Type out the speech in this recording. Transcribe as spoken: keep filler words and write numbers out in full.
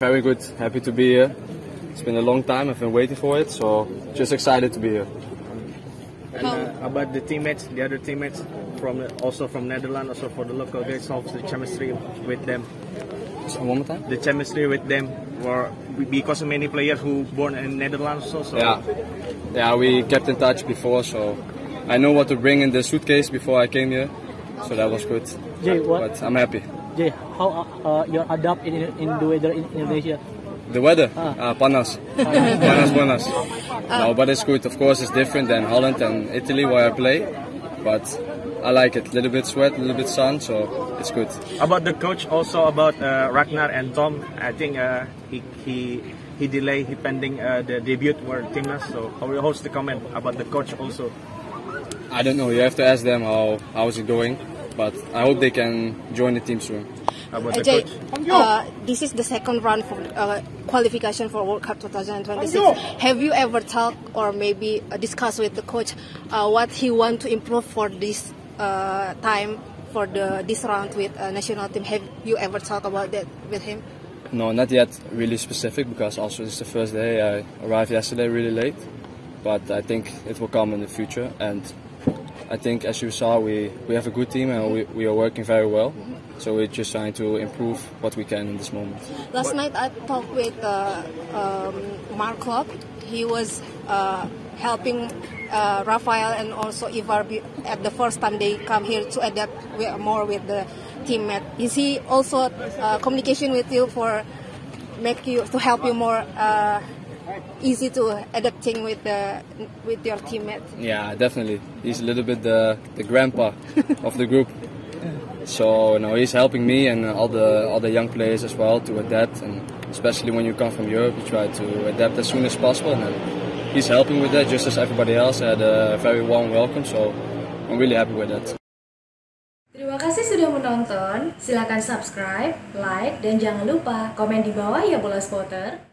Very good, happy to be here. It's been a long time, I've been waiting for it, so just excited to be here. And uh, about the teammates, the other teammates, from also from Netherlands, also for the local guys, how the chemistry with them? So one more time? The chemistry with them, were, because many players who born in Netherlands also. So. Yeah. yeah, we kept in touch before, so I know what to bring in the suitcase before I came here, so that was good. Jay, what? But I'm happy. Jay, how uh, you adapt in, in the weather in Indonesia? The weather? Ah. Uh, panas. panas, panas. Uh. No, but it's good. Of course, it's different than Holland and Italy where I play. But I like it. A little bit sweat, a little bit sun, so it's good. About the coach, also about uh, Ragnar and Tom. I think uh, he, he he delayed, he pending uh, the debut for Timnas. So how will host the comment about the coach also? I don't know. You have to ask them how how is it going. But I hope they can join the team soon. About the Jay, coach? Uh, this is the second round for uh, qualification for World Cup two thousand twenty-six. Have you ever talked or maybe discussed with the coach uh, what he wants to improve for this uh, time for the this round with uh, national team? Have you ever talked about that with him? No, not yet. Really specific because also it's the first day. I arrived yesterday really late, but I think it will come in the future and. I think, as you saw, we, we have a good team and we, we are working very well. So we're just trying to improve what we can in this moment. Last night I talked with uh, um, Mark Klok. He was uh, helping uh, Rafael and also Ivar at the first time they come here to adapt more with the teammate. Is he also uh, communication with you for make you to help you more? Uh, Easy to adapting with the with your teammates. Yeah, definitely. He's a little bit the the grandpa of the group. So no, he's helping me and all the all the young players as well to adapt. And especially when you come from Europe, you try to adapt as soon as possible. And he's helping with that, just as everybody else had a very warm welcome. So I'm really happy with that. Terima kasih sudah menonton. Silakan subscribe, like, dan jangan lupa komen di bawah ya bola spotter.